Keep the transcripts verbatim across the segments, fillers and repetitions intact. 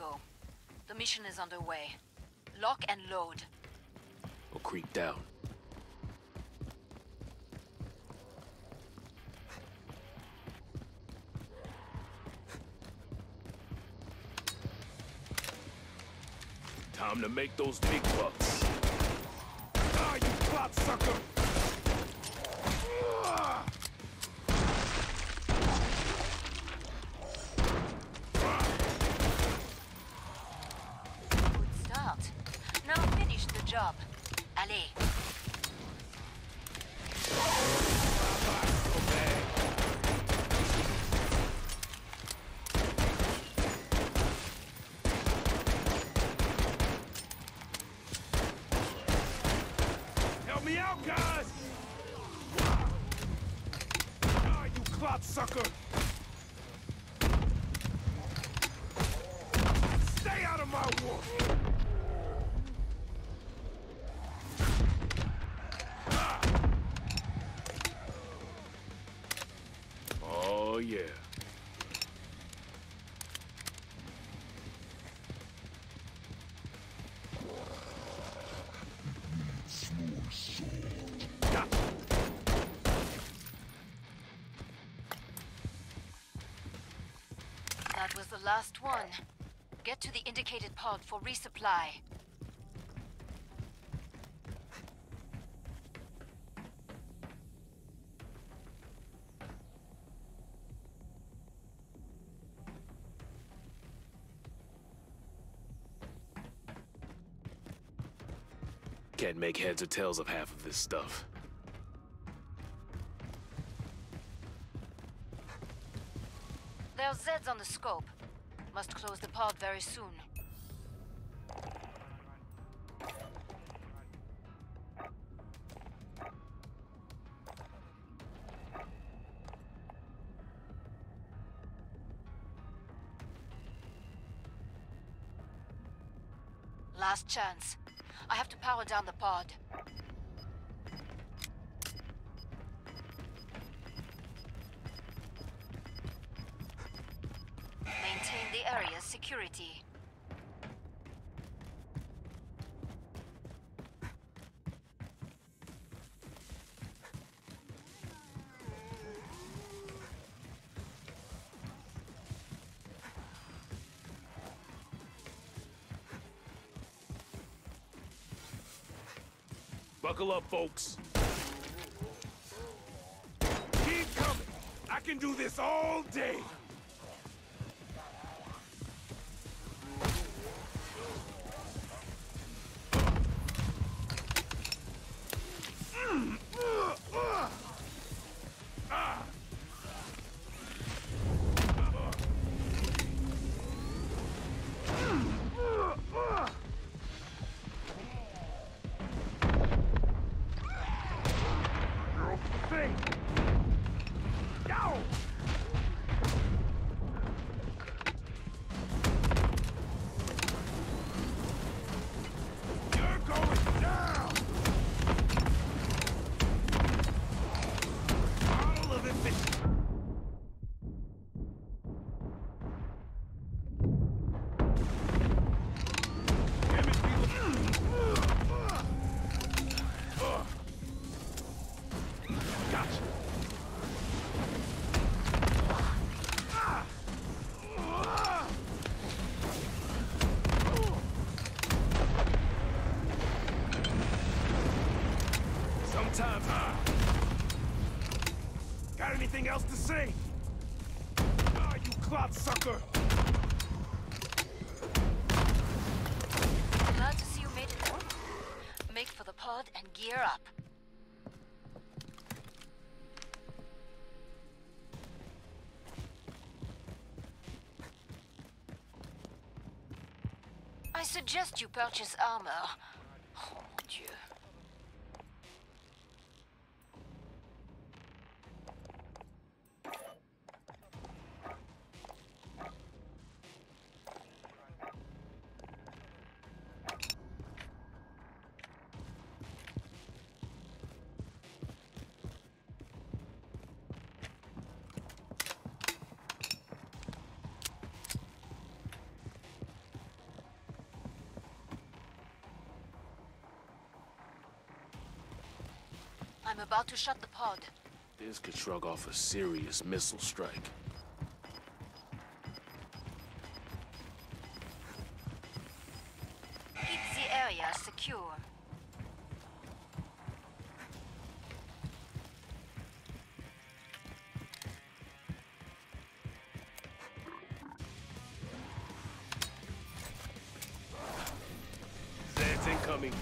go. The mission is underway. Lock and load. We'll creep down. Time to make those big bucks. Ah, you plot sucker! Job. Allez. Help me out, guys! Ah, you clot sucker! Stay out of my war! Oh, yeah. That was the last one. Get to the indicated pod for resupply. Can't make heads or tails of half of this stuff. There's Zeds on the scope. Must close the pod very soon. Last chance. I have to power down the pod. Maintain the area's security. Buckle up, folks. Keep coming. I can do this all day. Time. Ah. Got anything else to say? Ah, you clot sucker! Glad to see you made it work. Make for the pod and gear up. I suggest you purchase armor. Oh, mon Dieu. I'm about to shut the pod. This could shrug off a serious missile strike. Keep the area secure. That's incoming.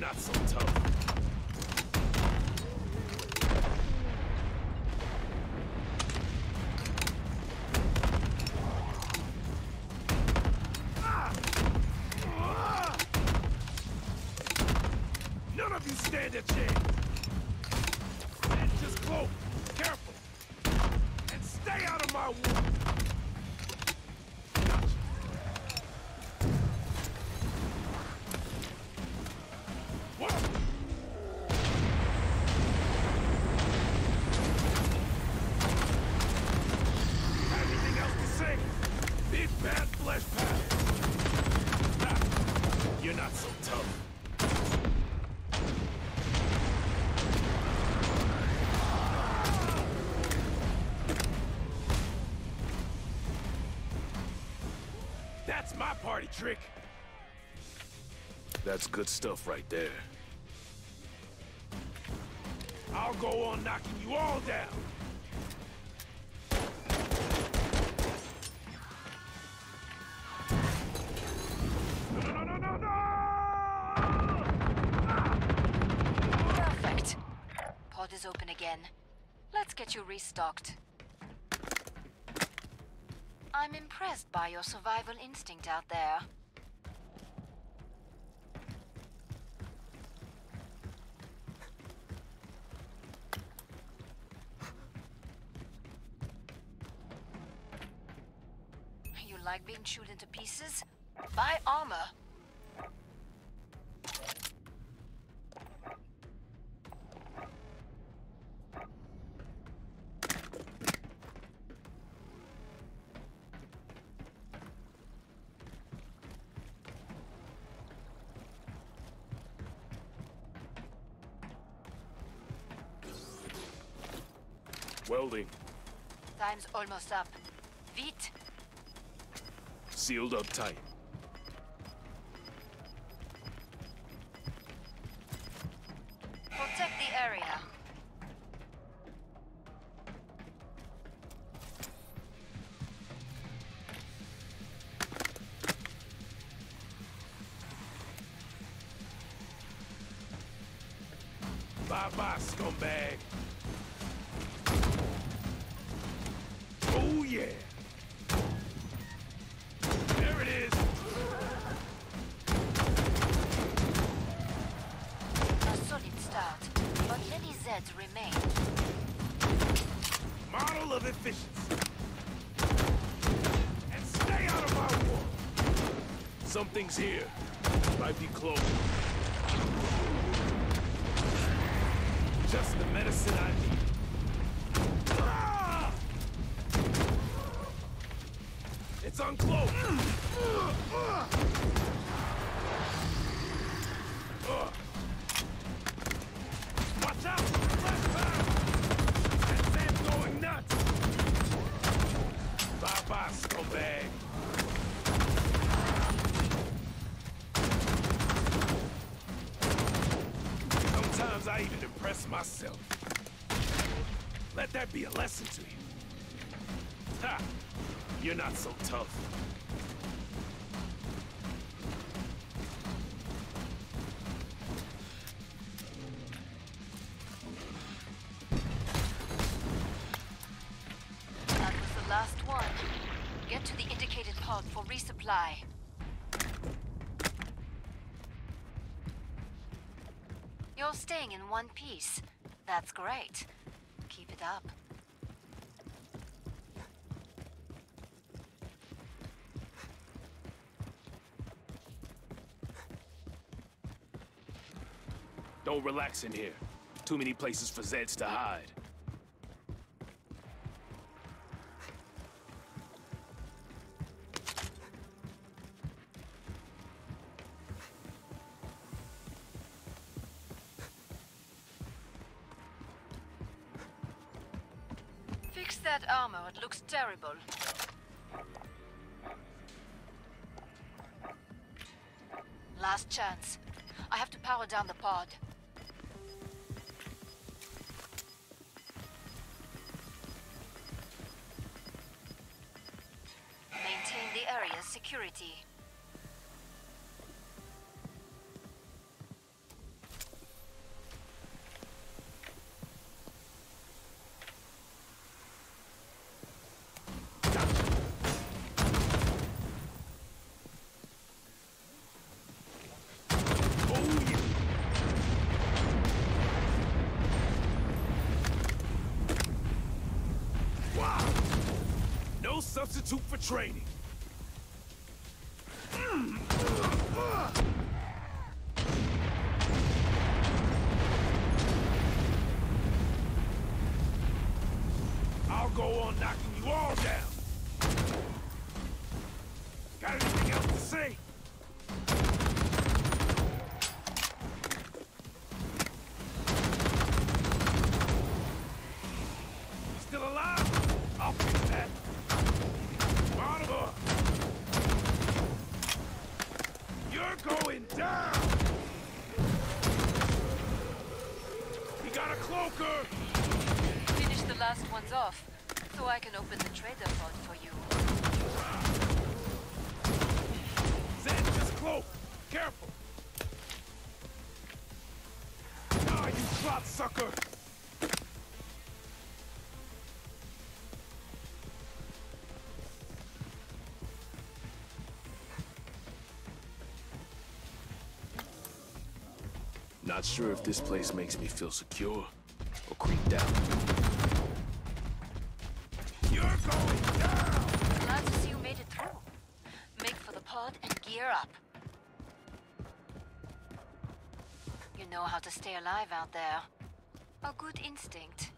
Not so tough. None of you stand a chance. And just close. Careful. And stay out of my way. That's my party trick. That's good stuff right there. I'll go on knocking you all down. Perfect. Pod is open again. Let's get you restocked. I'm impressed by your survival instinct out there. You like being chewed into pieces? Buy armor. Welding. Time's almost up. Vite. Sealed up tight. Protect the area. Bye-bye, scumbag. Oh yeah! There it is! A solid start, but many Zeds remain. Model of efficiency. And stay out of my war! Something's here. Might be close. Just the medicine I need. It's unclosed! Watch out! Flash fire! That sand's going nuts! Bye-bye, scumbag! Sometimes I even impress myself. Let that be a lesson to you. Ha! You're not so tough. That was the last one. Get to the indicated pod for resupply. You're staying in one piece. That's great. Keep it up. Don't relax in here. Too many places for Zeds to hide. that armor? It looks terrible. Last chance. I have to power down the pod. Maintain the area's security. Substitute for training. I'll go on knocking you all down. Got anything else to say? Still alive? I'll fix that. You're going down! You got a cloaker! Finish the last ones off, so I can open the trader pod for you. Zen, just cloak! Careful! Ah, you clot sucker! Not sure if this place makes me feel secure or creeped out. You're going down! Glad to see you made it through. Make for the pod and gear up. You know how to stay alive out there. A good instinct.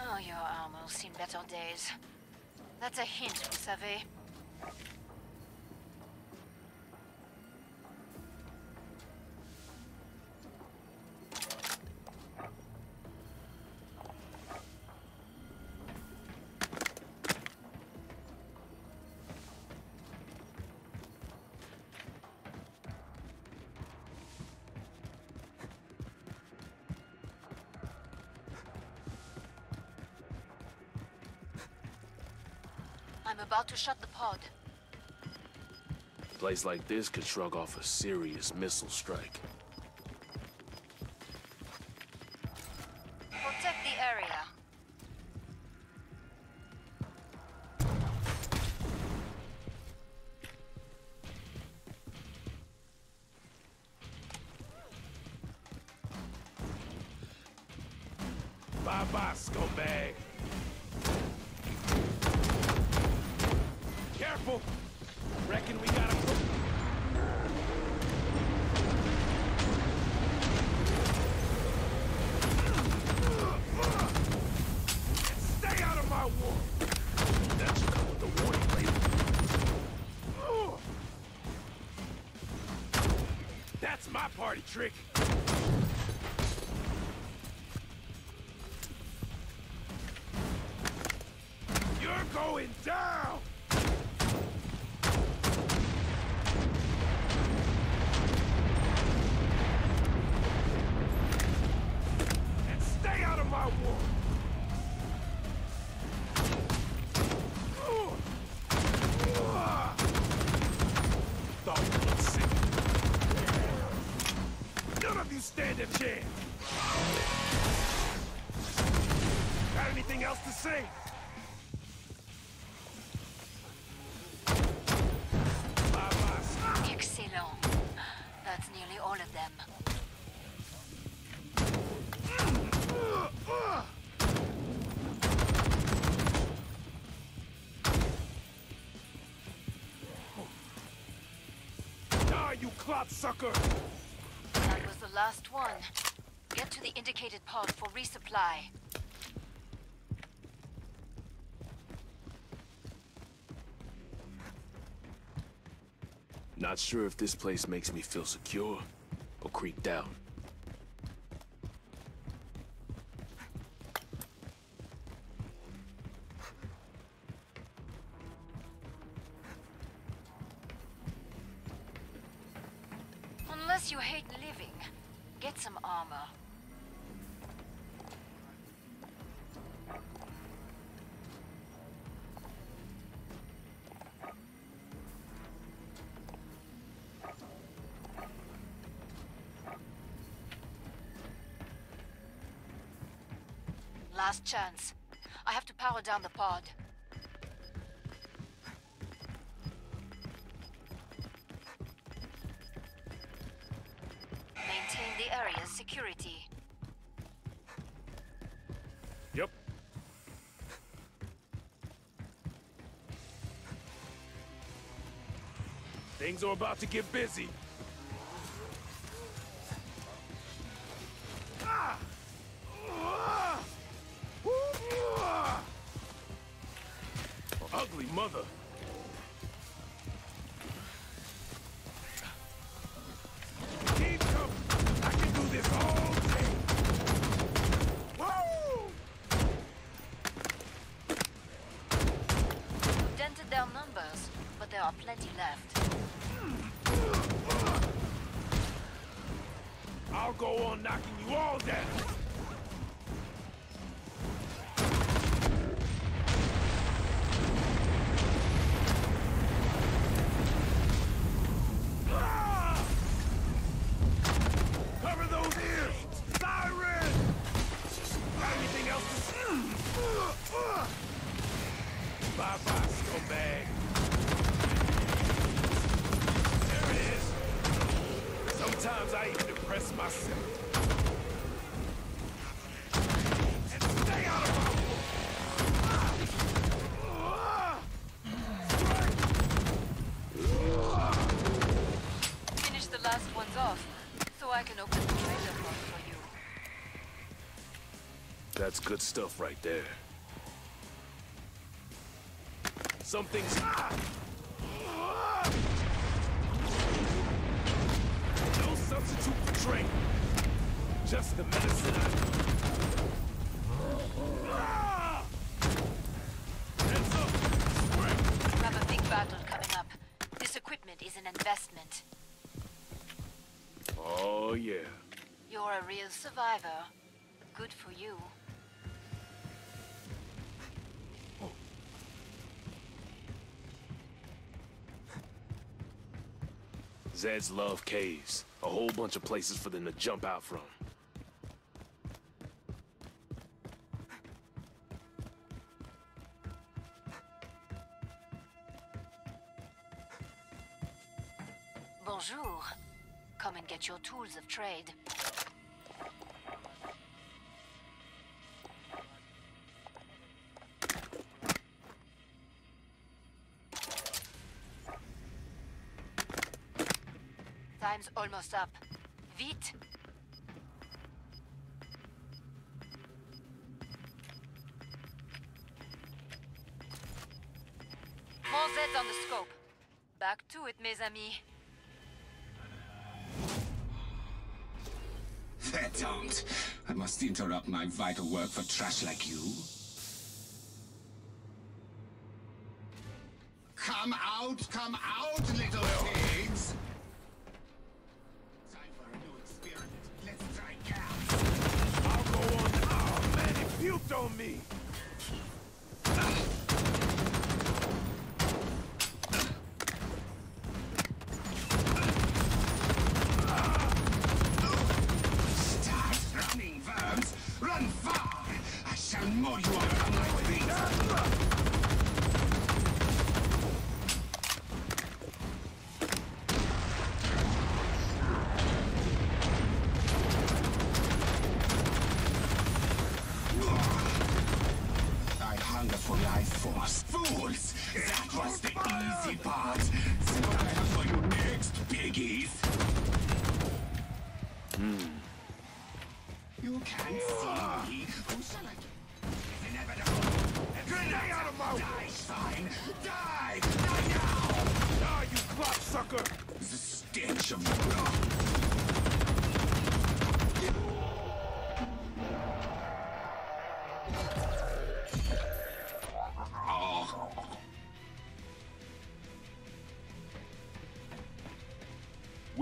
Oh, your armor's seen better days. That's a hint, vous savez. I'm about to shut the pod. A place like this could shrug off a serious missile strike. Protect the area. Bye-bye, scumbag. Careful! Reckon we gotta go. Stay out of my war! That's not what the warning label. That's my party trick! You're going down! Stand a chance. Got anything else to say? Excellent. That's nearly all of them. Ah, you clot sucker! The last one. Get to the indicated pod for resupply. Not sure if this place makes me feel secure or creeped out. Unless you hate living, get some armor. Last chance. I have to power down the pod. Maintain the area's security. Yep. Things are about to get busy. Mother. Team come. I can do this all day. Woo! Dented their numbers, but there are plenty left. I'll go on knocking you all down. That's good stuff right there. Something's... Ah! Ah! No substitute for drink. Just the medicine I... Ah! Hands up! Spring. We have a big battle coming up. This equipment is an investment. Oh, yeah. You're a real survivor. Good for you. Zeds love caves. A whole bunch of places for them to jump out from. Bonjour. Come and get your tools of trade. Time's almost up. Vite! More Zeds on the scope. Back to it, mes amis. That don't. I must interrupt my vital work for trash like you. Come out, come out, little pigs! On me. Start running, worms. Run far. I shall mow you up on my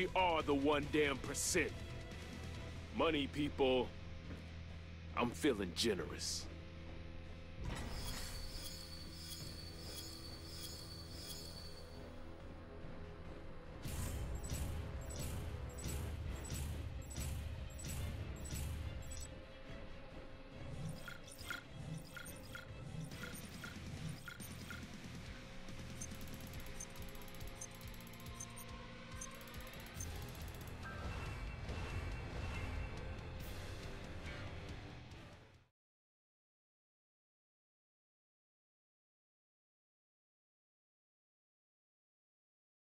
We are the one damn percent. Money people, I'm feeling generous.